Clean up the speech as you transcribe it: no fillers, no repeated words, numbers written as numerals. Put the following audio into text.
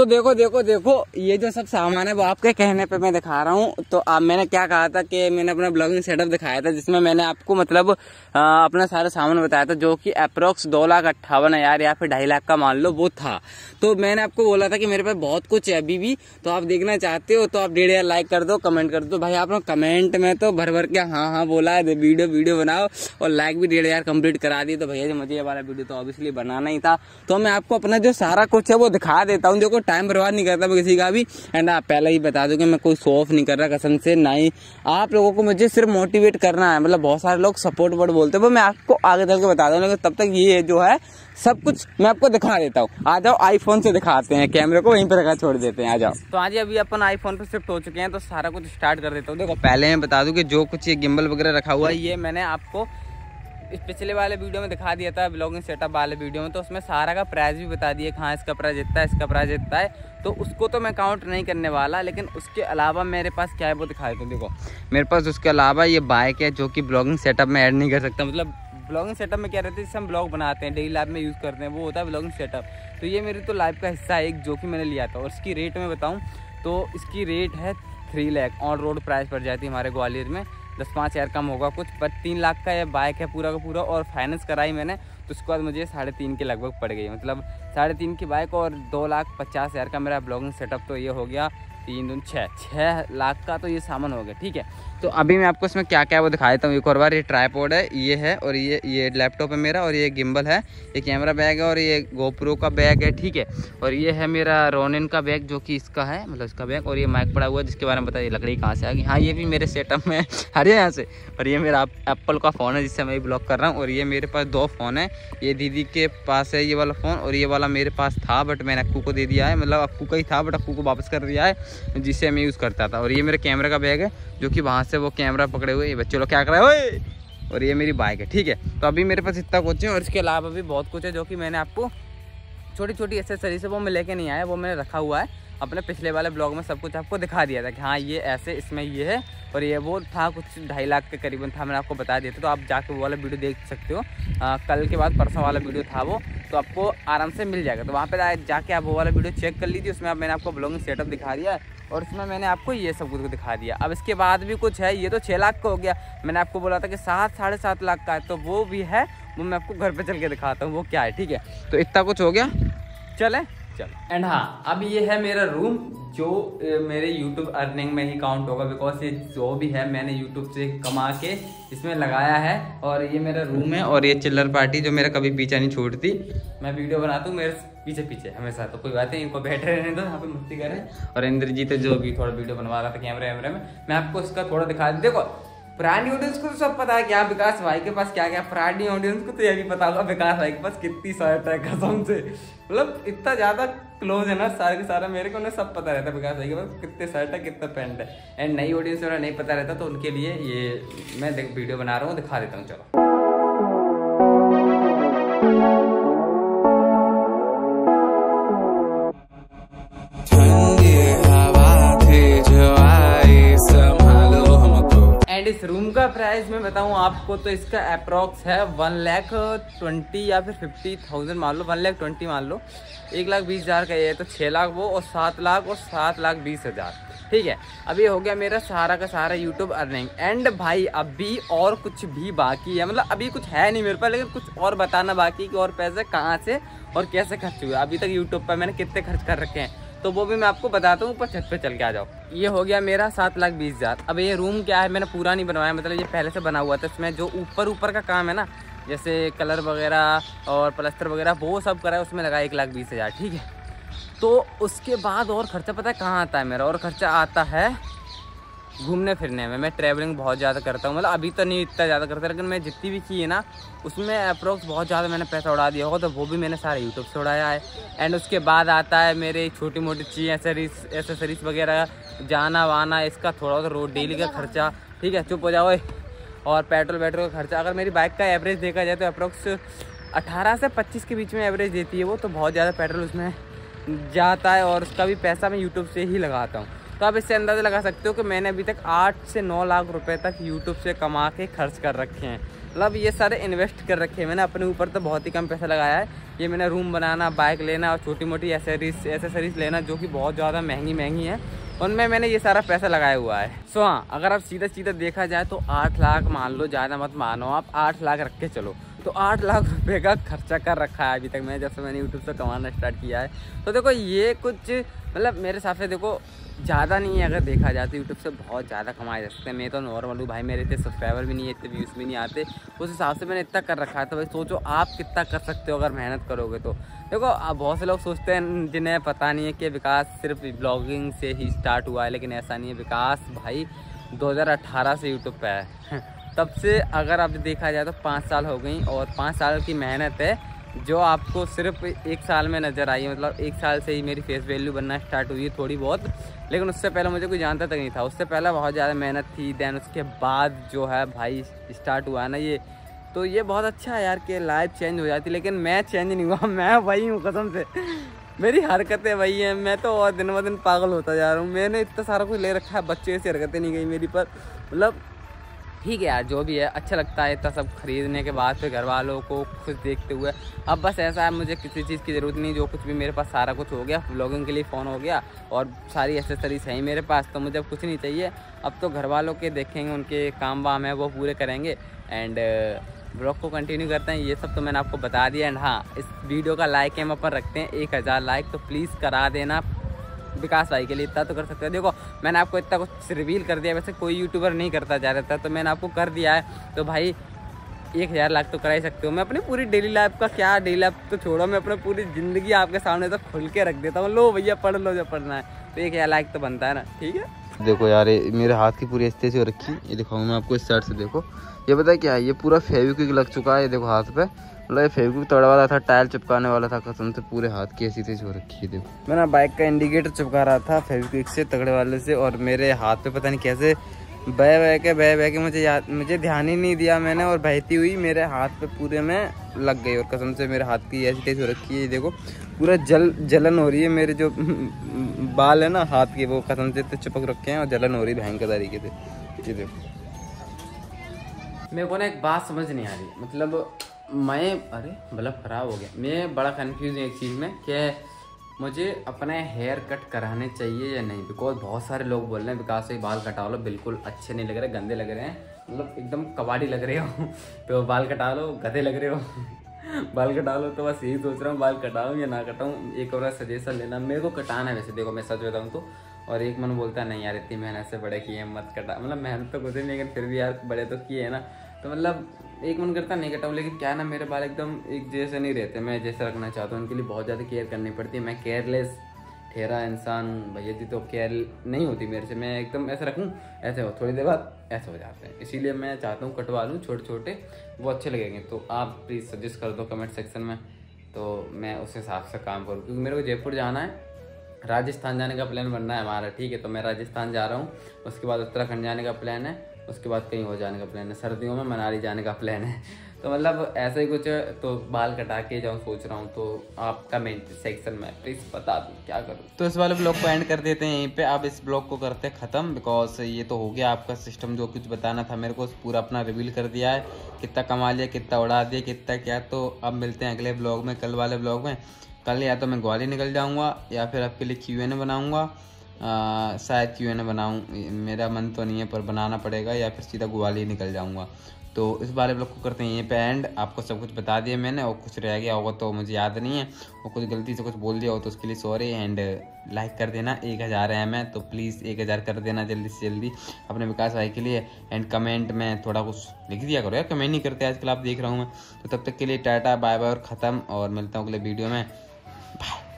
दोस्तों देखो देखो देखो ये जो सब सामान है वो आपके कहने पे मैं दिखा रहा हूँ। तो आप मैंने क्या कहा था कि मैंने अपना ब्लॉगिंग सेटअप दिखाया था जिसमें मैंने आपको मतलब अपना सारा सामान बताया था जो कि अप्रोक्स 2,58,000 या फिर 2.5 लाख का मान लो वो था। तो मैंने आपको बोला था कि मेरे पास बहुत कुछ है अभी भी, तो आप देखना चाहते हो तो आप 1.5 लाइक कर दो, कमेंट कर दो। भाई आप लोग कमेंट में तो भर भर के हाँ हाँ बोला है, वीडियो बनाओ और लाइक भी 1.5 कंप्लीट करा दी। तो भैया जी मुझे ये वाला वीडियो तो ऑब्वियसली बनाना ही था, तो मैं आपको अपना जो सारा कुछ है वो दिखा देता हूँ। देखो टाइम बर्बाद नहीं करता मैं किसी का भी। एंड आप पहले ही बता दो कि मैं कोई शो ऑफ नहीं कर रहा कसम से, ना ही आप लोगों को मुझे सिर्फ मोटिवेट करना है। मतलब बहुत सारे लोग सपोर्ट वर्ड बोलते हैं, मैं आपको आगे चल के बता दूँ, लेकिन तब तक ये जो है सब कुछ मैं आपको दिखा देता हूँ। आ जाओ आईफोन से दिखाते हैं, कैमरे को वहीं पर रखा छोड़ देते हैं, आ जाओ। तो आज अभी अपन आईफोन पर शिफ्ट हो चुके हैं तो सारा कुछ स्टार्ट कर देता हूँ। देखो पहले मैं बता दूँ कि जो कुछ ये गिम्बल वगैरह रखा हुआ है ये मैंने आपको इस पिछले वाले वीडियो में दिखा दिया था, ब्लॉगिंग सेटअप वाले वीडियो में। तो उसमें सारा का प्राइस भी बता दिए, हाँ इसका प्राइस इतना है, इसका प्राइस इतना है, तो उसको तो मैं काउंट नहीं करने वाला। लेकिन उसके अलावा मेरे पास क्या है वो दिखा देता हूँ। देखो मेरे पास उसके अलावा ये बाइक है जो कि ब्लॉगिंग सेटअप में ऐड नहीं कर सकता। मतलब ब्लॉगिंग सेटअप में क्या रहता है, जिससे हम ब्लॉग बनाते हैं, डेली लाइफ में यूज़ करते हैं, वो होता है ब्लॉगिंग सेटअप। तो ये मेरी तो लाइफ का हिस्सा है एक, जो कि मैंने लिया था। और इसकी रेट में बताऊँ तो इसकी रेट है 3 लाख, ऑन रोड प्राइस पड़ जाती है हमारे ग्वालियर में, 10-5 हज़ार कम होगा कुछ, पर 3 लाख का ये बाइक है पूरा का पूरा। और फाइनेंस कराई मैंने तो उसके बाद मुझे 3.5 के लगभग पड़ गई, मतलब 3.5 की बाइक और 2,50,000 का मेरा ब्लॉगिंग सेटअप। तो ये हो गया 3-2 6 लाख का तो ये सामान हो गया, ठीक है। तो अभी मैं आपको इसमें क्या क्या है वो दिखा देता हूँ एक और बार। ये ट्राईपोड है, ये है, और ये लैपटॉप है मेरा, और ये गिम्बल है, ये कैमरा बैग है, और ये गोप्रो का बैग है, ठीक है। और ये है मेरा रोनिन का बैग जो कि इसका है, मतलब इसका बैग। और ये माइक पड़ा हुआ है जिसके बारे में बताइए लकड़ी कहाँ से आ गई, हाँ ये भी मेरे सेटअप में हरे यहाँ से। और ये मेरा एप्पल का फ़ोन है जिससे मैं ब्लॉग कर रहा हूँ। और ये मेरे पास 2 फ़ोन है, ये दीदी के पास है ये वाला फ़ोन, और ये वाला मेरे पास था बट मैंने अक्कू को दे दिया है, मतलब अक्कू का ही था बट अक्कू को वापस कर दिया है जिससे मैं यूज़ करता था। और ये मेरे कैमरे का बैग है जो कि वहाँ से वो कैमरा पकड़े हुए बच्चे लोग क्या कर रहे हो। और ये मेरी बाइक है, ठीक है। तो अभी मेरे पास इतना कुछ है और इसके अलावा भी बहुत कुछ है जो कि मैंने आपको छोटी छोटी एक्सेसरीज है वो मैं लेके नहीं आया, वो मैंने रखा हुआ है। अपने पिछले वाले ब्लॉग में सब कुछ आपको दिखा दिया था कि हाँ ये ऐसे इसमें ये है और ये वो था, कुछ 2.5 लाख के करीबन था, मैंने आपको बता दिया था। तो आप जाके वो वाला वीडियो देख सकते हो, कल के बाद परसों वाला वीडियो था वो, तो आपको आराम से मिल जाएगा। तो वहाँ पर जाके आप वो वाला वीडियो चेक कर लीजिए, उसमें मैंने आपको ब्लॉगिंग सेटअप दिखा दिया और उसमें मैंने आपको ये सब कुछ दिखा दिया। अब इसके बाद भी कुछ है, ये तो 6 लाख का हो गया, मैंने आपको बोला था कि 7-7.5 लाख का है, तो वो भी है, वो मैं आपको घर पे चल के दिखाता हूँ वो क्या है, ठीक है। तो इतना कुछ हो गया, चले चलो। एंड हाँ अब ये है मेरा रूम जो मेरे YouTube अर्निंग में ही काउंट होगा, बिकॉज ये जो भी है मैंने YouTube से कमा के इसमें लगाया है। और ये मेरा रूम है और ये चिल्लर पार्टी जो मेरा कभी पीछा नहीं छूटती, मैं वीडियो बनाता हूँ मेरे पीछे पीछे हमेशा। तो कोई बात नहीं, इनको बैठ रहे तो यहाँ पे मस्ती करें। और इंद्रजीत जो भी थोड़ा वीडियो बनवा रहा था कैमरे में, मैं आपको इसका थोड़ा दिखा दूँ। देखो पुरानी ऑडियंस को तो सब पता है क्या विकास भाई के पास क्या क्या, पुरानी ऑडियंस को तो ये भी पता होगा विकास भाई के पास कितनी शर्ट है कसम से, मतलब इतना ज़्यादा क्लोज है ना सारे के सारा मेरे को, उन्हें सब पता रहता है विकास भाई के पास कितने शर्ट है कितना पैंट है। एंड नई ऑडियंस उन्हें नहीं पता रहता, तो उनके लिए ये मैं वीडियो बना रहा हूँ, दिखा देता हूँ, चलो। इस रूम का प्राइस मैं बताऊं आपको तो इसका अप्रॉक्स है 1,20,000 या फिर 50,000 मान लो, 1,20,000 मान लो, 1,20,000 का ये है, तो 6 लाख वो और 7 लाख और 7,20,000, ठीक है। अब ये हो गया मेरा सारा का सारा YouTube अर्निंग। एंड भाई अभी और कुछ भी बाकी है, मतलब अभी कुछ है नहीं मेरे पास, लेकिन कुछ और बताना बाकी कि और पैसे कहाँ से और कैसे खर्च हुए, अभी तक YouTube पर मैंने कितने खर्च कर रखे हैं, तो वो भी मैं आपको बताता हूँ। ऊपर छत पे चल के आ जाओ। ये हो गया मेरा 7,20,000। अब ये रूम क्या है मैंने पूरा नहीं बनवाया, मतलब ये पहले से बना हुआ था, इसमें जो ऊपर का काम है ना जैसे कलर वगैरह और प्लास्टर वगैरह वो सब करा है, उसमें लगा 1,20,000, ठीक है। तो उसके बाद और खर्चा पता है कहाँ आता है मेरा, और खर्चा आता है घूमने फिरने में। मैं ट्रैवलिंग बहुत ज़्यादा करता हूँ, मतलब अभी तो नहीं इतना ज़्यादा करता, लेकिन मैं जितनी भी की है ना उसमें अप्रोक्स बहुत ज़्यादा मैंने पैसा उड़ा दिया होगा, तो वो भी मैंने सारे यूट्यूब से उड़ाया है। एंड उसके बाद आता है मेरे छोटी मोटी चीज़ एसेसरीज वगैरह, जाना वाना इसका थोड़ा सा, रोड डेली का खर्चा, ठीक है चुप हो जाओ। और पेट्रोल का खर्चा, अगर मेरी बाइक का एवरेज देखा जाए तो अप्रोक्स 18 से 25 के बीच में एवरेज देती है वो, तो बहुत ज़्यादा पेट्रोल उसमें जाता है और उसका भी पैसा मैं यूट्यूब से ही लगाता हूँ। तो आप इससे अंदाज़ा लगा सकते हो कि मैंने अभी तक 8 से 9 लाख रुपए तक YouTube से कमा के खर्च कर रखे हैं, मतलब ये सारे इन्वेस्ट कर रखे हैं मैंने अपने ऊपर, तो बहुत ही कम पैसा लगाया है। ये मैंने रूम बनाना, बाइक लेना और छोटी मोटी एसेसरीज लेना जो कि बहुत ज़्यादा महंगी है, उनमें मैंने ये सारा पैसा लगाया हुआ है। सो हाँ, अगर आप सीधा देखा जाए तो 8 लाख मान लो, ज़्यादा मत मानो, आप 8 लाख रख के चलो तो 8 लाख रुपए का खर्चा कर रखा है अभी तक मैंने, जब से मैंने यूट्यूब से कमाना स्टार्ट किया है। तो देखो ये कुछ मतलब मेरे हिसाब से देखो ज़्यादा नहीं है, अगर देखा जाए तो यूट्यूब से बहुत ज़्यादा कमाए जा सकते हैं। मैं तो नॉर्मल हूँ भाई, मेरे इतने सब्सक्राइबर भी नहीं है, इतने व्यूज़ भी नहीं आते, उस हिसाब से मैंने इतना कर रखा है। तो भाई सोचो आप कितना कर सकते हो अगर मेहनत करोगे तो। देखो आप बहुत से लोग सोचते हैं जिन्हें पता नहीं है कि विकास सिर्फ ब्लॉगिंग से ही स्टार्ट हुआ है, लेकिन ऐसा नहीं है। विकास भाई 2018 से यूट्यूब पर है, तब से अगर आप देखा जाए तो 5 साल हो गई, और 5 साल की मेहनत है जो आपको सिर्फ 1 साल में नज़र आई। मतलब 1 साल से ही मेरी फेस वैल्यू बनना स्टार्ट हुई है थोड़ी बहुत, लेकिन उससे पहले मुझे कोई जानता तक नहीं था। उससे पहले बहुत ज़्यादा मेहनत थी, दैन उसके बाद जो है भाई स्टार्ट हुआ ना ये, तो ये बहुत अच्छा है यार कि लाइफ चेंज हो जाती, लेकिन मैं चेंज नहीं हुआ, मैं वही हूँ कसम से, मेरी हरकतें वही हैं। मैं तो और दिन ब दिन पागल होता जा रहा हूँ, मैंने इतना सारा कुछ ले रखा है, बच्चे ऐसी हरकतें नहीं गई मेरी पर। मतलब ठीक है यार, जो भी है अच्छा लगता है इतना सब खरीदने के बाद, फिर घर वालों को खुश देखते हुए। अब बस ऐसा है मुझे किसी चीज़ की ज़रूरत नहीं, जो कुछ भी मेरे पास सारा कुछ हो गया। व्लॉगिंग के लिए फ़ोन हो गया और सारी एसेसरीज है ही मेरे पास, तो मुझे अब कुछ नहीं चाहिए। अब तो घर वालों के देखेंगे, उनके काम वाम है वो पूरे करेंगे। एंड ब्लॉग को कंटिन्यू करते हैं, ये सब तो मैंने आपको बता दिया। एंड हाँ, इस वीडियो का लाइक हम अपन रखते हैं 1000 लाइक, तो प्लीज़ करा देना विकास भाई के लिए, इतना तो कर सकते हो। देखो मैंने आपको इतना कुछ रिवील कर दिया, वैसे कोई यूट्यूबर नहीं करता जा रहा था, तो मैंने आपको कर दिया है। तो भाई 1000 लाख तो करा ही सकते हो। मैं अपनी पूरी डेली लाइफ का, क्या डेली लाइफ तो छोड़ो, मैं अपनी पूरी ज़िंदगी आपके सामने तो खुल के रख देता हूँ। लो भैया पढ़ लो जो पढ़ना है, तो 1000 लाइक तो बनता है ना। ठीक है, देखो यार मेरे हाथ की पूरी इस्तेमाल हो रखी, ये दिखाऊँ मैं आपको इस शर्ट से। देखो ये पता है क्या है, ये पूरा फेविक्विक लग चुका है, ये देखो हाथ पे। मतलब ये फेविक्विक तोड़ा वाला था, टाइल चिपकाने वाला था, कसम से पूरे हाथ की ऐसी तेज हो रखी है। देखो मैंने बाइक का इंडिकेटर चिपका रहा था फेविक्विक से, तगड़े वाले से, और मेरे हाथ पे पता नहीं कैसे बह के मुझे ध्यान ही नहीं दिया मैंने, और बहती हुई मेरे हाथ पे पूरे में लग गई, और कसम से मेरे हाथ की ऐसी तेज हो रखी है। ये देखो पूरा जलन हो रही है, मेरे जो बाल है ना हाथ के, वो कसम से चिपक रखे हैं और जलन हो रही है भयंकर तरीके से। ये देखो मेरे को ना एक बात समझ नहीं आ रही, मतलब मैं, अरे बल्ब खराब हो गया, मैं बड़ा कन्फ्यूज हूँ एक चीज़ में कि मुझे अपने हेयर कट कराने चाहिए या नहीं। बिकॉज बहुत सारे लोग बोल रहे हैं विकास भाई बाल कटा लो, बिल्कुल अच्छे नहीं लग रहे, गंदे लग रहे हैं, मतलब एकदम कबाड़ी लग रहे हो, तो बाल कटा लो, गधे लग रहे हो, बाल कटा लो। तो बस यही सोच रहा हूँ बाल कटाऊँ या ना कटाऊँ, एक और सजेशन लेना। मेरे को कटाना है वैसे, देखो मैं सच बताऊँ तो, और एक मन बोलता है नहीं यार इतनी मेहनत से बड़े किए मत कटा, मतलब मेहनत तो कुछ नहीं लेकिन फिर भी यार बड़े तो किए है ना, तो मतलब एक मन करता नहीं कटाऊँ। लेकिन क्या ना मेरे बाल एकदम एक जैसे नहीं रहते, मैं जैसे रखना चाहता हूँ, उनके लिए बहुत ज़्यादा केयर करनी पड़ती है। मैं केयरलेस ठहरा इंसान हूँ भैया जी, तो केयर नहीं होती मेरे से। मैं एकदम ऐसे रखूँ, ऐसे हो, थोड़ी देर बाद ऐसे हो जाते हैं, इसीलिए मैं चाहता हूँ कटवा लूँ छोटे छोटे, वो अच्छे लगेंगे। तो आप प्लीज़ सजेस्ट कर दो कमेंट सेक्शन में, तो मैं उस हिसाब से काम करूँ, क्योंकि मेरे को जयपुर जाना है, राजस्थान जाने का प्लान बनना है हमारा। ठीक है, तो मैं राजस्थान जा रहा हूँ, उसके बाद उत्तराखंड जाने का प्लान है, उसके बाद कहीं हो जाने का प्लान है, सर्दियों में मनाली जाने का प्लान है। तो मतलब ऐसा ही कुछ है, तो बाल कटा के जाऊँ सोच रहा हूँ, तो आप कमेंट सेक्शन में प्लीज़ बता दो क्या करूँ। तो इस वाले ब्लॉग को एंड कर देते हैं यहीं पे, आप इस ब्लॉग को करते हैं ख़त्म, बिकॉज ये तो हो गया आपका सिस्टम, जो कुछ बताना था मेरे को पूरा अपना रिवील कर दिया है, कितना कमा लिया, कितना उड़ा दिया, कितना क्या। तो अब मिलते हैं अगले ब्लॉग में, कल वाले ब्लॉग में। कल या तो मैं ग्वाली निकल जाऊँगा या फिर आपके लिए Q&A बनाऊँगा, शायद Q&A बनाऊँ, मेरा मन तो नहीं है पर बनाना पड़ेगा, या फिर सीधा ग्वाली निकल जाऊँगा। तो इस बारे ब्लॉग को करते हैं यहीं पे एंड। आपको सब कुछ बता दिया मैंने, और कुछ रह गया होगा तो मुझे याद नहीं है, और कुछ गलती से कुछ बोल दिया हो तो उसके लिए सॉरी। एंड लाइक कर देना, 1000 है मैं, तो प्लीज़ 1000 कर देना जल्दी से जल्दी अपने विकास भाई के लिए। एंड कमेंट में थोड़ा कुछ लिख दिया करो यार, कमेंट नहीं करते आजकल आप, देख रहा हूँ मैं। तो तब तक के लिए टाटा बाय बाय और ख़त्म, और मिलता हूँ अगले वीडियो में, बाय।